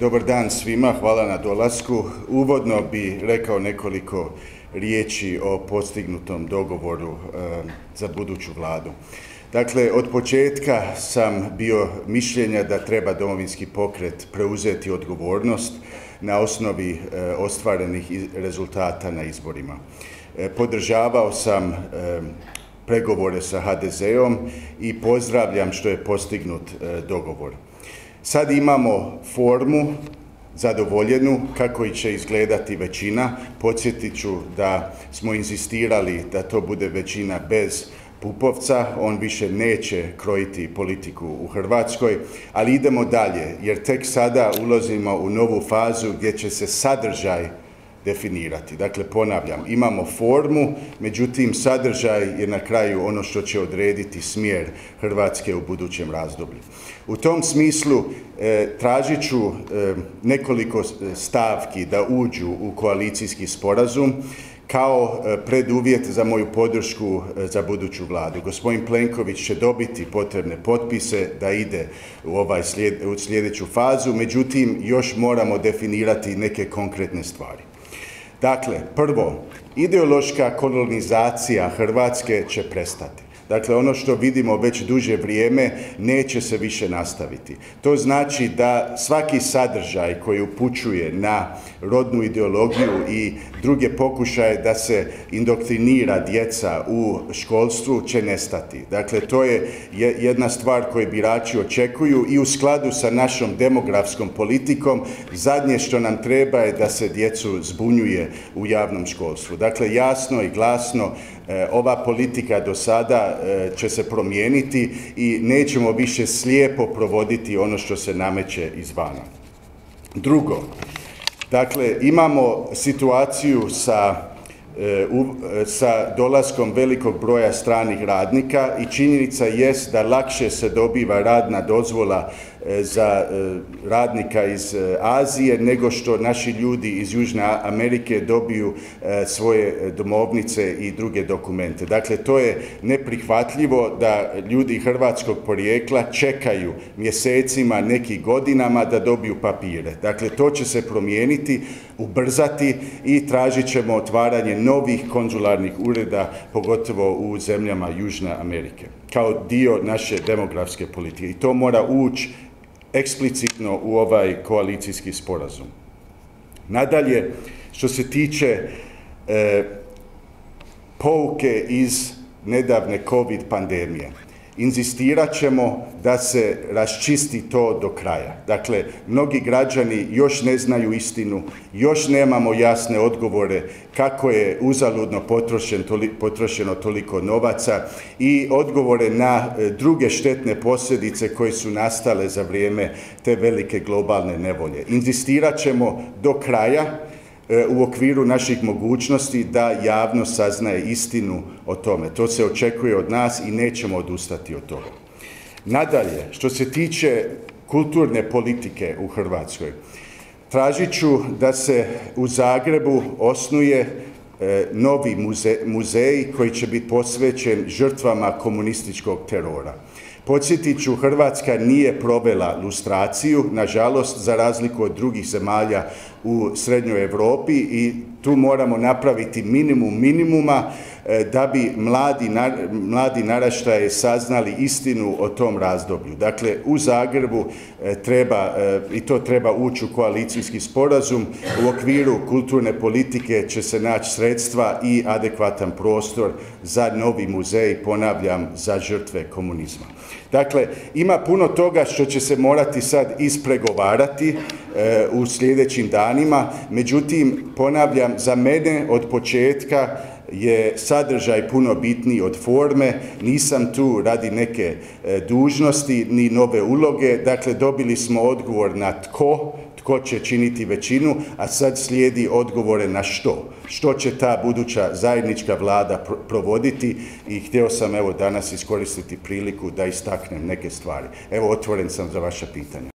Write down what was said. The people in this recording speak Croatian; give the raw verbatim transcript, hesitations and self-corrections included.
Dobar dan svima, hvala na dolasku. Uvodno bi rekao nekoliko riječi o postignutom dogovoru e, za buduću vladu. Dakle, od početka sam bio mišljenja da treba Domovinski pokret preuzeti odgovornost na osnovi e, ostvarenih iz, rezultata na izborima. E, podržavao sam e, pregovore sa ha de zeom i pozdravljam što je postignut e, dogovor. Sad imamo formu zadovoljenu kako će izgledati većina. Podsjetit ću da smo inzistirali da to bude većina bez Pupovca, on više neće krojiti politiku u Hrvatskoj, ali idemo dalje jer tek sada ulazimo u novu fazu gdje će se sadržaj definirati. Dakle, ponavljam, imamo formu, međutim sadržaj je na kraju ono što će odrediti smjer Hrvatske u budućem razdoblju. U tom smislu e, tražit ću e, nekoliko stavki da uđu u koalicijski sporazum kao e, preduvjet za moju podršku e, za buduću vladu. Gospodin Plenković će dobiti potrebne potpise da ide u, ovaj slijed, u sljedeću fazu, međutim još moramo definirati neke konkretne stvari. Dakle, prvo, ideološka kolonizacija Hrvatske će prestati. Dakle, ono što vidimo već duže vrijeme neće se više nastaviti. To znači da svaki sadržaj koji upućuje na rodnu ideologiju i druge pokušaje da se indoktrinira djeca u školstvu će nestati. Dakle, to je jedna stvar koju birači očekuju i u skladu sa našom demografskom politikom zadnje što nam treba je da se djecu zbunjuje u javnom školstvu. Dakle, jasno i glasno ova politika do sada će se promijeniti i nećemo više slijepo provoditi ono što se nameće izvana. Drugo, dakle, imamo situaciju sa, sa dolaskom velikog broja stranih radnika i činjenica jest da lakše se dobiva radna dozvola za radnika iz Azije nego što naši ljudi iz Južne Amerike dobiju svoje domovnice i druge dokumente. Dakle, to je neprihvatljivo da ljudi hrvatskog porijekla čekaju mjesecima, neki godinama da dobiju papire. Dakle, to će se promijeniti, ubrzati i tražit ćemo otvaranje novih konzularnih ureda, pogotovo u zemljama Južne Amerike, kao dio naše demografske politike. I to mora ući eksplicitno u ovaj koalicijski sporazum. Nadalje, što se tiče e, pouke iz nedavne COVID pandemije, inzistirat ćemo da se raščisti to do kraja. Dakle, mnogi građani još ne znaju istinu, još nemamo jasne odgovore kako je uzaludno potrošen, toli, potrošeno toliko novaca i odgovore na druge štetne posljedice koje su nastale za vrijeme te velike globalne nevolje. Inzistirat ćemo do kraja u okviru naših mogućnosti da javno saznaje istinu o tome. To se očekuje od nas i nećemo odustati od toga. Nadalje, što se tiče kulturne politike u Hrvatskoj, tražit ću da se u Zagrebu osnuje novi muze, muzej koji će biti posvećen žrtvama komunističkog terora. Podsjetit ću, Hrvatska nije provela lustraciju, nažalost, za razliku od drugih zemalja u Srednjoj Europi i tu moramo napraviti minimum minimuma da bi mladi, mladi naraštaje saznali istinu o tom razdoblju. Dakle, u Zagrebu treba, i to treba ući u koalicijski sporazum, u okviru kulturne politike će se naći sredstva i adekvatan prostor za novi muzej, ponavljam, za žrtve komunizma. Dakle, ima puno toga što će se morati sad ispregovarati e, u sljedećim danima, međutim, ponavljam, za mene od početka je sadržaj puno bitniji od forme, nisam tu radi neke e, dužnosti ni nove uloge, dakle, dobili smo odgovor na tko, tko će činiti većinu, a sad slijedi odgovore na što. Što će ta buduća zajednička vlada provoditi i htio sam evo danas iskoristiti priliku da istaknem neke stvari. Evo, otvoren sam za vaša pitanja.